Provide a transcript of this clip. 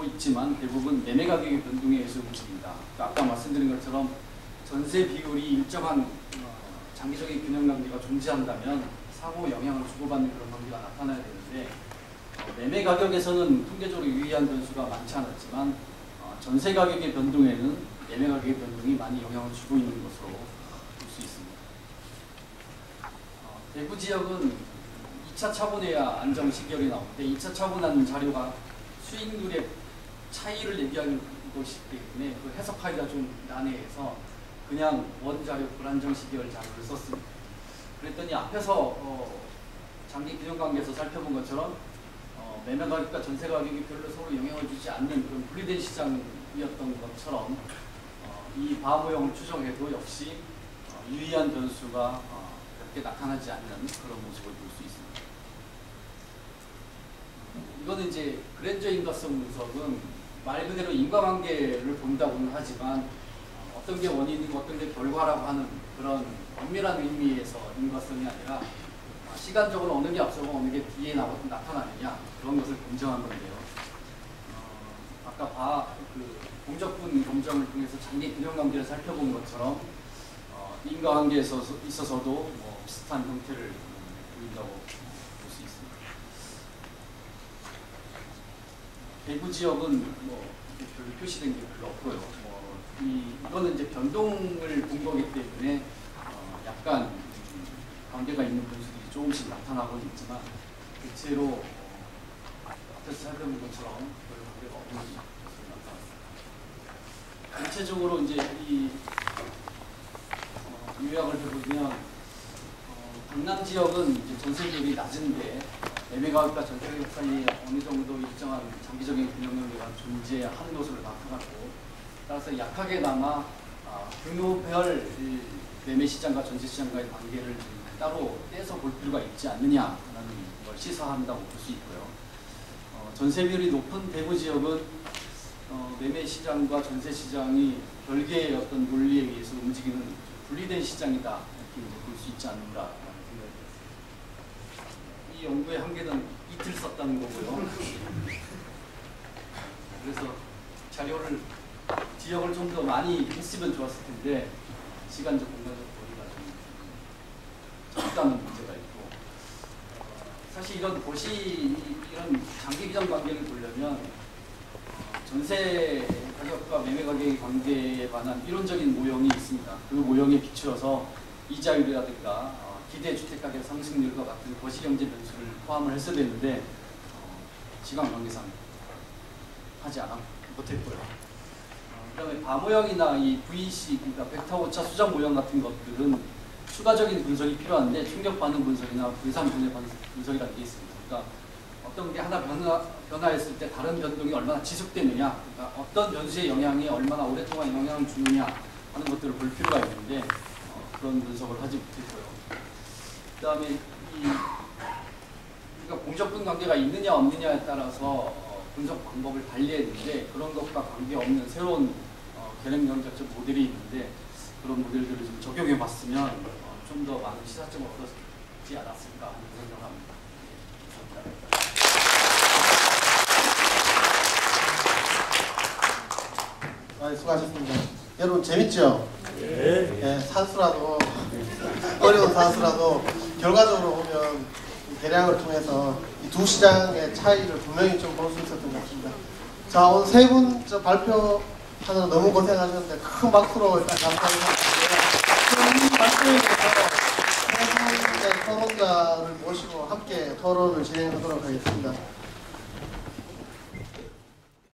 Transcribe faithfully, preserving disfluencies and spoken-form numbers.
갖고 있지만 대부분 매매 가격의 변동에 의해서 움직인다. 그러니까 아까 말씀드린 것처럼 전세 비율이 일정한 장기적인 균형 관계가 존재한다면 상호 영향을 주고받는 그런 관계가 나타나야 되는데, 매매 가격에서는 통계적으로 유의한 변수가 많지 않았지만 전세 가격의 변동에는 매매 가격의 변동이 많이 영향을 주고 있는 것으로 볼 수 있습니다. 대구 지역은 이 차 차분해야 안정 시결이 나오는데, 이 차 차분한 자료가 수익률의 차이를 얘기하는 것이기 때문에 그 해석하기가 좀 난해해서 그냥 원자료 불안정 시결 자료를 썼습니다. 그랬더니 앞에서 어 장기 균형관계에서 살펴본 것처럼 어 매매 가격과 전세 가격이 별로 서로 영향을 주지 않는 그런 분리된 시장이었던 것처럼 어 이 바 모형을 추정해도 역시 어 유의한 변수가 어 그렇게 나타나지 않는 그런 모습을 볼 수 있습니다. 이거는 이제 그랜저 인과성 분석은 말 그대로 인과관계를 본다고는 하지만 어떤 게 원인이고 어떤 게 결과라고 하는 그런 엄밀한 의미에서 인과성이 아니라 시간적으로 어느 게 앞서고 어느 게 뒤에 나타나느냐 그런 것을 검증한 건데요. 어, 아까 바, 그 공적분 검정을 통해서 장기 균형관계를 살펴본 것처럼 어, 인과관계에서 있어서도 뭐 비슷한 형태를 보인다고. 대구 지역은 뭐 별로 표시된 게 별로 없고요. 뭐 이, 이거는 이제 변동을 본 거기 때문에 어 약간 관계가 있는 분수들이 조금씩 나타나고는 있지만 대체로 어 앞에서 살펴본 것처럼 별 관계가 없는 것으로 나타났습니다. 전체적으로 이제 이 어 요약을 해보면 어 강남 지역은 이제 전세율이 낮은데 매매가격과 전세가격 사이에 어느 정도 일정한 장기적인 균형관계가 존재하는 것으로 나타났고, 따라서 약하게나마 아, 규모별 매매시장과 전세시장과의 관계를 따로 떼서 볼 필요가 있지 않느냐라는 걸 시사한다고 볼 수 있고요. 어, 전세비율이 높은 대구지역은 어, 매매시장과 전세시장이 별개의 어떤 논리에 의해서 움직이는 분리된 시장이다 이렇게 볼 수 있지 않는가. 이 연구의 한계는 이틀 썼다는 거고요. 그래서 자료를 지역을 좀 더 많이 했으면 좋았을 텐데 시간적 공간적 거리가 좀 적다는 문제가 있고, 사실 이런 도시 이런 장기 기장 관계를 보려면 전세 가격과 매매 가격의 관계에 관한 이론적인 모형이 있습니다. 그 모형에 비추어서 이자율이라든가 기대 주택가격 상승률과 같은 거시경제 변수를 포함을 했어야 되는데 어, 지각 관계상 하지 않아 못했고요. 어, 그다음에 바 모형이나 이 브이씨 그러니까 벡터 오차 수정 모형 같은 것들은 추가적인 분석이 필요한데 충격 반응 분석이나 분산 분해 분석이라는 게 있습니다. 그러니까 어떤 게 하나 변화, 변화했을 때 다른 변동이 얼마나 지속되느냐, 그러니까 어떤 변수의 영향이 얼마나 오랫동안 영향을 주느냐 하는 것들을 볼 필요가 있는데 어, 그런 분석을 하지 못했고요. 그 다음에 이 그러니까 공적분 관계가 있느냐 없느냐에 따라서 어, 분석 방법을 달리했는데 그런 것과 관계없는 새로운 어, 계량경제적 모델이 있는데 그런 모델들을 좀 적용해봤으면 어, 좀 더 많은 시사점을 얻었지 않았을까 하는 생각을 합니다. 네, 수고하셨습니다. 여러분 재밌죠? 네. 네, 산수라도 어려운 산수라도 결과적으로 보면 계량을 통해서 이 두 시장의 차이를 분명히 좀 볼 수 있었던 것 같습니다. 자, 오늘 세 분 발표하느라 너무 고생하셨는데 큰 박수로 일단 감사드립니다. 발표에 대해서 세 분의 토론자를 모시고 함께 토론을 진행하도록 하겠습니다.